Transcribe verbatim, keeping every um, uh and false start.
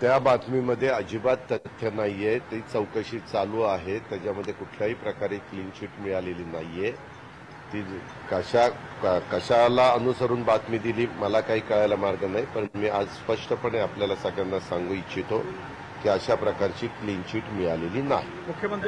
त्या बातमीमध्ये अजिबात तथ्य नाहीये, ती चौकशी चालू आहे, त्याच्यामध्ये कुठल्याही प्रकारे क्लीन चिट मिळालेली नाहीये। ती कशा कशाला अनुसरून बातमी दिली मला काही कळायला मार्ग नाही, पण मी आज स्पष्टपणे आपल्याला सगळ्यांना सांगू इच्छितो की अशा प्रकारची क्लीन चिट मिळालेली नाही। मुख्यमंत्री